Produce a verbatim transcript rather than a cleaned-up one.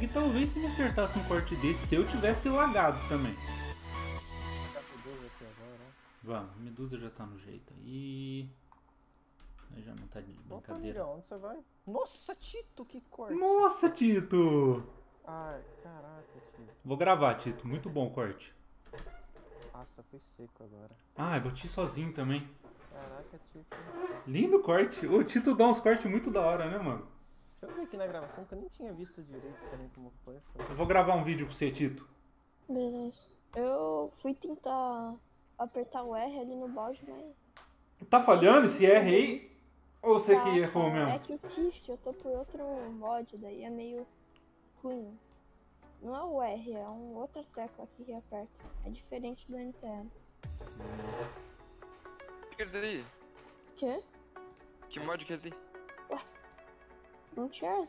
E talvez se me acertasse um corte desse, se eu tivesse lagado também. Vamos, Medusa já tá no jeito aí. Aí já não tá de brincadeira. Opa, onde você vai? Nossa, Tito, que corte! Nossa, Tito! Ai, caraca, Tito. Vou gravar, Tito. Muito bom o corte. Nossa, foi seco agora. Ah, eu bati sozinho também. Caraca, Tito. Lindo corte. O Tito dá uns cortes muito da hora, né, mano? Deixa eu ver aqui na gravação, que eu nem tinha visto direito também como foi. Eu vou gravar um vídeo pra você, Tito. Beleza. Eu fui tentar apertar o R ali no balde, mas... Tá falhando esse R aí? Ou você tá, que errou é mesmo? É que o TIFT, eu tô por outro mod, daí é meio ruim. Não é o R, é uma outra tecla que aperta. É diferente do N T N. O que é daí? Quê? Que mod que é daí? Ué, não tinha essa.